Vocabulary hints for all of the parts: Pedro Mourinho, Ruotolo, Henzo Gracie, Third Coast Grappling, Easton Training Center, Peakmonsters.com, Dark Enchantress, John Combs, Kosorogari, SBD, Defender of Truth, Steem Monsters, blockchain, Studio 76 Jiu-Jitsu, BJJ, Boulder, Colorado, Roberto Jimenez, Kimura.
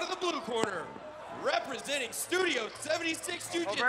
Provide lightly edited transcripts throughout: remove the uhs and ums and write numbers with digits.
out of the blue corner, representing Studio 76 Jiu-Jitsu,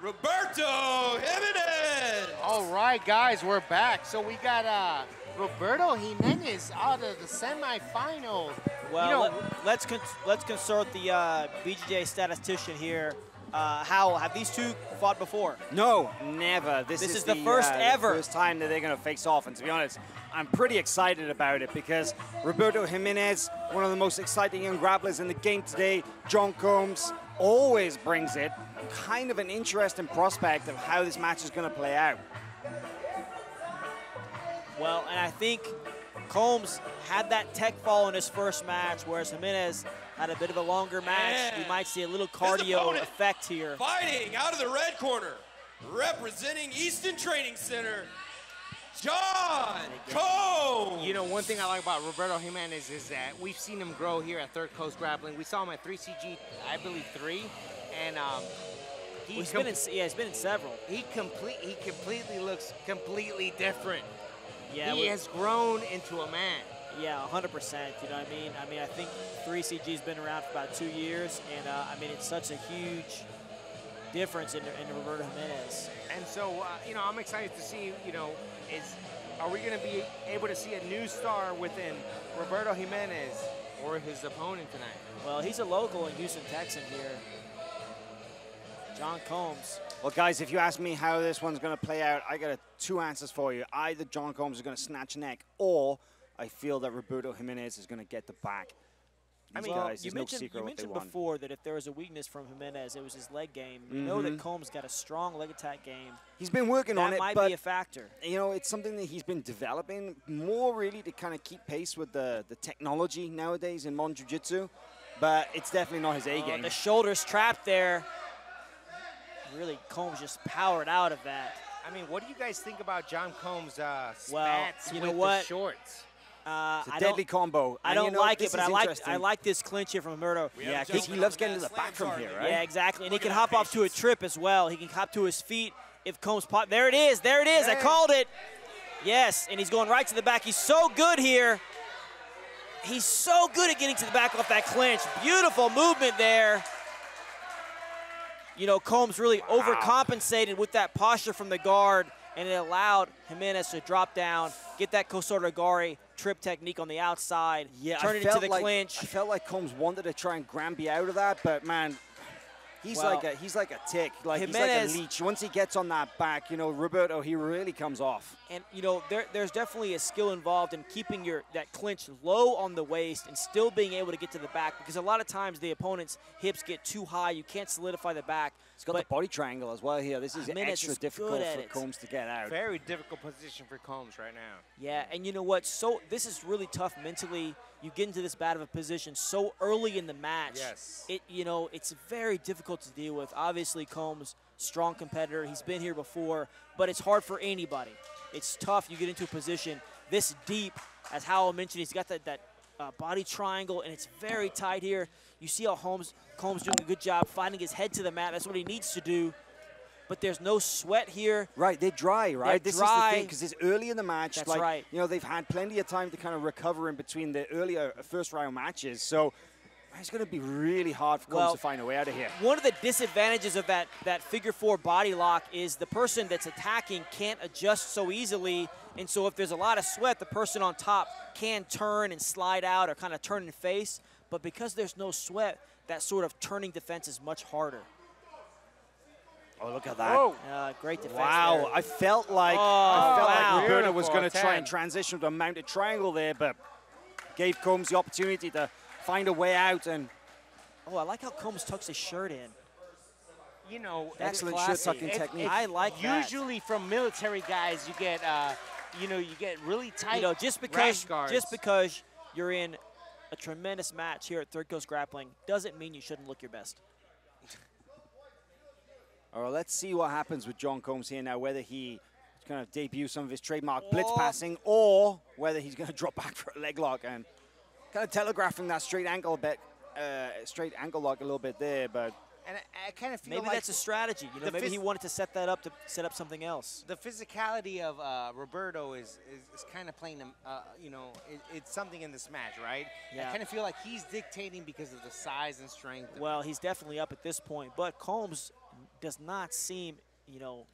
Roberto Jimenez. All right, guys, we're back. So we got Roberto Jimenez out of the semifinals. Well, let's consult the BJJ statistician here. Howell, have these two fought before? No, never. This is the first ever. First time that they're going to face off, and to be honest, I'm pretty excited about it because Roberto Jimenez, one of the most exciting young grapplers in the game today, John Combs, always brings it. Kind of an interesting prospect of how this match is going to play out. Well, and I think Combs had that tech fall in his first match, whereas Jimenez had a bit of a longer match. We might see a little cardio effect here. Fighting out of the red corner, representing Easton Training Center, John Combs. You know, one thing I like about Roberto Jimenez is that we've seen him grow here at Third Coast Grappling. We saw him at 3CG, I believe 3, and he's been in several. He completely looks completely different. Yeah, he has grown into a man. Yeah, 100%, you know what I mean? I mean, I think 3CG's been around for about 2 years, and I mean, it's such a huge difference in Roberto Jimenez. And so, you know, I'm excited to see, you know, are we gonna be able to see a new star within Roberto Jimenez or his opponent tonight? Well, he's a local in Houston, Texas here. John Combs. Well, guys, if you ask me how this one's gonna play out, I got two answers for you. Either John Combs is gonna snatch neck, or I feel that Roberto Jimenez is going to get the back. I mean, you mentioned before that if there was a weakness from Jimenez, it was his leg game. You know that Combs got a strong leg attack game. He's been working on it, but that might be a factor. You know, it's something that he's been developing more really to kind of keep pace with the technology nowadays in modern jiu-jitsu, but it's definitely not his A game. The shoulder's trapped there. Really, Combs just powered out of that. I mean, what do you guys think about John Combs' spats with the shorts? It's a deadly combo. I don't like it, but I like this clinch here from Murdo. Yeah, because he loves getting to the back from here, right? Yeah, exactly. And he can hop off to a trip as well. He can hop to his feet if Combs pop. There it is. There it is. I called it. Yes, and he's going right to the back. He's so good here. He's so good at getting to the back off that clinch. Beautiful movement there. You know, Combs really overcompensated with that posture from the guard, and it allowed Jimenez to drop down, get that Kosorogari trip technique on the outside, turn it into the clinch. I felt like Combs wanted to try and Gramby out of that, but man, he's like a tick, like Jimenez, he's like a leech. Once he gets on that back, you know, Roberto, he really comes off. And you know, there's definitely a skill involved in keeping that clinch low on the waist and still being able to get to the back, because a lot of times the opponent's hips get too high, you can't solidify the back. He's got the body triangle as well here. This is extra difficult for Combs to get out. Very difficult position for Combs right now. Yeah, and you know what? So this is really tough mentally. You get into this bad of a position so early in the match. Yes. You know, it's very difficult to deal with. Obviously, Combs, strong competitor. He's been here before, but it's hard for anybody. It's tough. You get into a position this deep, as Howell mentioned. He's got that body triangle, and it's very tight here. You see how Combs doing a good job finding his head to the mat. That's what he needs to do. But there's no sweat here. Right, they're dry, right? They're dry. This is the thing, because it's early in the match. That's right. You know, they've had plenty of time to kind of recover in between the earlier first-round matches. So it's going to be really hard for Combs to find a way out of here. One of the disadvantages of that figure-four body lock is the person that's attacking can't adjust so easily. And so if there's a lot of sweat, the person on top can turn and slide out or kind of turn and face. But because there's no sweat, that sort of turning defense is much harder. Oh, look at that. Great defense. Wow, there. I felt like Roberto was going to try and transition to a mounted triangle there, but gave Combs the opportunity to find a way out. And I like how Combs tucks his shirt in. You know, excellent shirt tucking technique. I like that. Usually from military guys, you get, you get really tight. You know, just because you're in a tremendous match here at Third Coast Grappling doesn't mean you shouldn't look your best. All right, let's see what happens with John Combs here now, whether he's going to debut some of his trademark blitz passing or whether he's going to drop back for a leg lock and kind of telegraphing that straight ankle lock a little bit there, but And I kind of feel maybe like that's a strategy. You know, maybe he wanted to set that up to set up something else. The physicality of Roberto is kind of playing, you know, it's something in this match, right? Yeah. I kind of feel like he's dictating because of the size and strength. Well, he's definitely up at this point, but Combs does not seem, you know,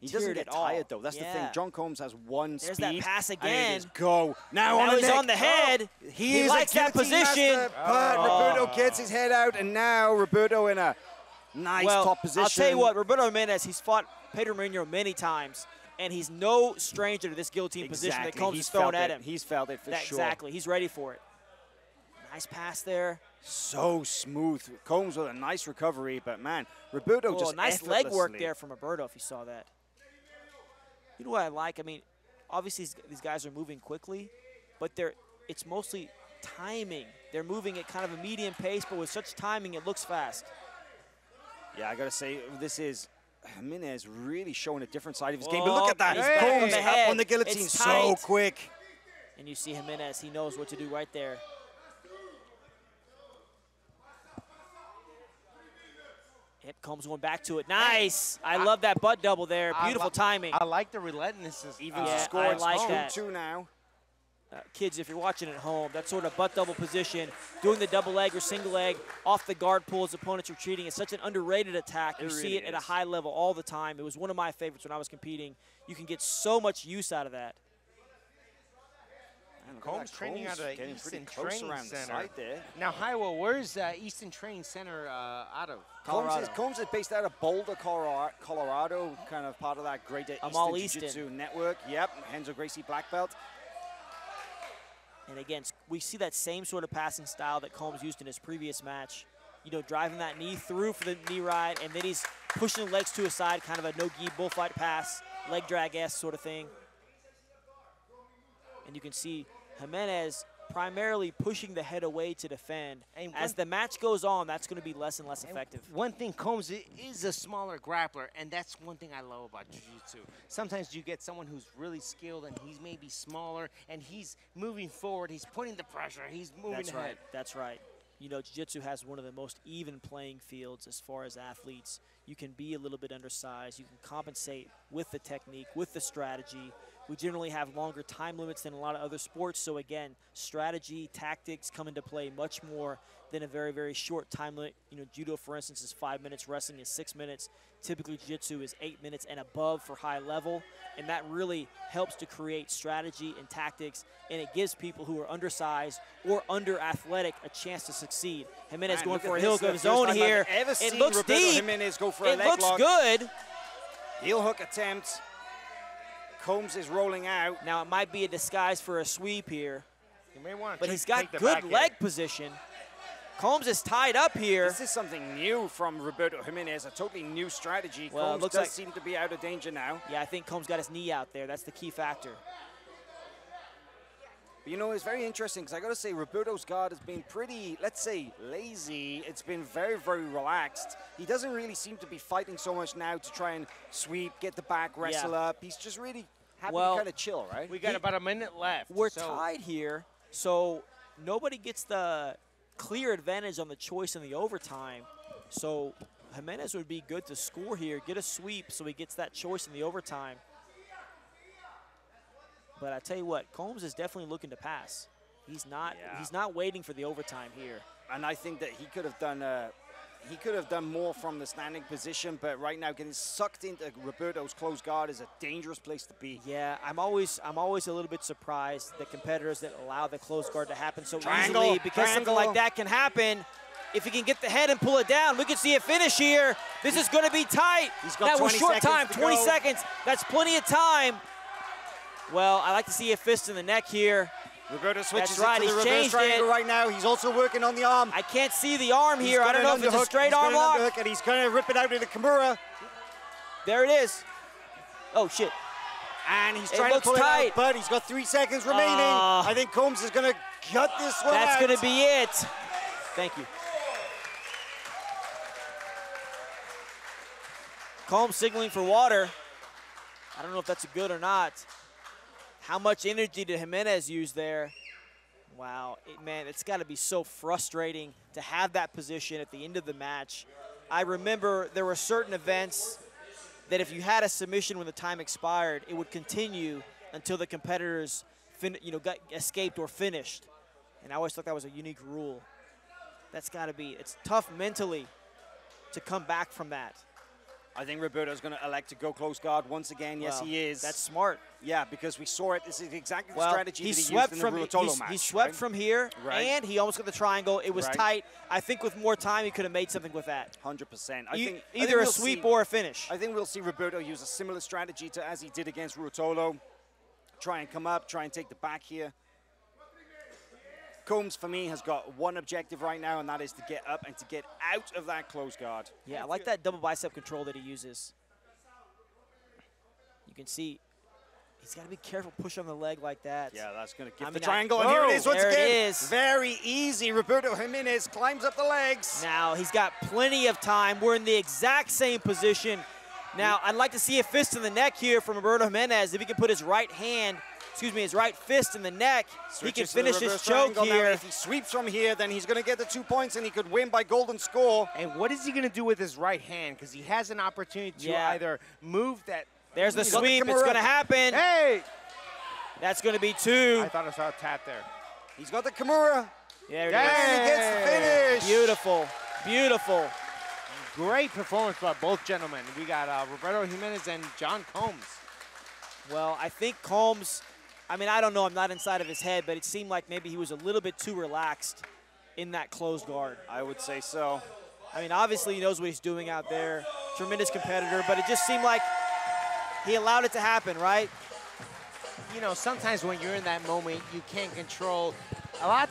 he doesn't get tired, though. That's the thing. John Combs has one speed. There's that pass again. Go. Now on the he's on the head. He likes that position. But Roberto gets his head out, and now Roberto in a nice top position. I'll tell you what, Roberto Jimenez, he's fought Pedro Mourinho many times, and he's no stranger to this guillotine position that Combs is throwing at him. He's felt it for sure. Exactly. He's ready for it. Nice pass there. So smooth. Combs with a nice recovery, but, man, Roberto just nice leg work there from Roberto if you saw that. You know what I like? I mean, obviously these guys are moving quickly, but it's mostly timing. They're moving at kind of a medium pace, but with such timing, it looks fast. Yeah, I got to say, this is Jimenez really showing a different side of his game. But look at that. Combs up on the guillotine so quick. And you see Jimenez. He knows what to do right there. Yep, Combs going back to it. Nice. I love that butt double there. Beautiful timing. I like the relentlessness. Even score. I like that. 2-2 now. Kids, if you're watching at home, that sort of butt double position, doing the double leg or single leg off the guard pull as opponents retreating, is such an underrated attack. You see it at a high level all the time. It was one of my favorites when I was competing. You can get so much use out of that. Combs training out of Easton Training Center. Now, Hiwa, where's Easton Training Center out of? Colorado. Combs is based out of Boulder, Colorado, kind of part of that greater Easton Jiu-Jitsu network. Yep, Henzo Gracie black belt. And again, we see that same sort of passing style that Combs used in his previous match. You know, driving that knee through for the knee ride, and then he's pushing the legs to his side, kind of a no-gi bullfight pass, leg drag-esque sort of thing. And you can see Jimenez primarily pushing the head away to defend. And as the match goes on, that's going to be less and less effective. One thing, Combs is a smaller grappler, and that's one thing I love about Jiu-Jitsu. Sometimes you get someone who's really skilled, and he's maybe smaller, and he's moving forward, he's putting the pressure, he's moving ahead. That's right. You know, Jiu-Jitsu has one of the most even playing fields as far as athletes. You can be a little bit undersized. You can compensate with the technique, with the strategy. We generally have longer time limits than a lot of other sports. So again, strategy, tactics come into play much more than a very, very short time limit. You know, judo, for instance, is 5 minutes, wrestling is 6 minutes. Typically, jiu-jitsu is 8 minutes and above for high level. And that really helps to create strategy and tactics. And it gives people who are undersized or under-athletic a chance to succeed. Jimenez going for a heel of his own here. It looks deep. Jimenez go for a leg lock. It looks good. Heel hook attempt. Combs is rolling out. Now, it might be a disguise for a sweep here, but he's got good leg position. Combs is tied up here. This is something new from Roberto Jimenez, a totally new strategy. Well, Combs does seem to be out of danger now. Yeah, I think Combs got his knee out there. That's the key factor. But you know, it's very interesting because I got to say, Roberto's guard has been pretty, let's say, lazy. It's been very, very relaxed. He doesn't really seem to be fighting so much now to try and sweep, get the back, wrestle up. He's just really having to kind of chill, right? We got about a minute left. We're tied here, so nobody gets the clear advantage on the choice in the overtime. So Jimenez would be good to score here, get a sweep so he gets that choice in the overtime. But I tell you what, Combs is definitely looking to pass. He's not. He's not waiting for the overtime here. And I think that he could have done. He could have done more from the standing position. But right now, getting sucked into Roberto's close guard is a dangerous place to be. Yeah, I'm always a little bit surprised that competitors that allow the close guard to happen so easily, because something like that can happen. If he can get the head and pull it down, we can see a finish here. This is going to be tight. He's got 20 seconds. That's plenty of time. Well, I like to see a fist in the neck here. Roberto switches into the reverse triangle right now. He's also working on the arm. I can't see the arm here. I don't know if it's a straight arm lock. And he's going to rip it out to the Kimura. There it is. Oh, shit. And he's trying to pull it out, but he's got 3 seconds remaining. I think Combs is going to gut this one out. That's going to be it. Thank you. Combs signaling for water. I don't know if that's good or not. How much energy did Jimenez use there? Wow, man, it's got to be so frustrating to have that position at the end of the match. I remember there were certain events that if you had a submission when the time expired, it would continue until the competitors got escaped or finished. And I always thought that was a unique rule. That's got to be, it's tough mentally to come back from that. I think Roberto's going to elect to go close guard once again. Yes, he is. That's smart. Yeah, because we saw it. This is exactly the strategy that he used in the Ruotolo match. He swept from here, and he almost got the triangle. It was tight. I think with more time, he could have made something with that. 100%. Either a sweep or a finish. I think we'll see Roberto use a similar strategy to as he did against Ruotolo. Try and come up, try and take the back here. Combs, for me, has got one objective right now, and that is to get up and to get out of that close guard. Yeah, I like that double bicep control that he uses. You can see he's got to be careful push on the leg like that. Yeah, that's going to give the triangle, and here it is once again. It is. Very easy. Roberto Jimenez climbs up the legs. Now, he's got plenty of time. We're in the exact same position. Now, I'd like to see a fist in the neck here from Roberto Jimenez. If he can put his right hand, his right fist in the neck, he can finish his choke here. If he sweeps from here, then he's going to get the 2 points and he could win by golden score. And what is he going to do with his right hand? Because he has an opportunity to either move that. There's the sweep. It's going to happen. Hey! That's going to be two. I thought I saw a tap there. He's got the Kimura. Yeah, he gets the finish. Beautiful. Beautiful. Great performance by both gentlemen. We got Roberto Jimenez and John Combs. Well, I think Combs, I mean, I don't know, I'm not inside of his head, but it seemed like maybe he was a little bit too relaxed in that closed guard. I would say so. I mean, obviously he knows what he's doing out there. Tremendous competitor, but it just seemed like he allowed it to happen, right? You know, sometimes when you're in that moment, you can't control a lot.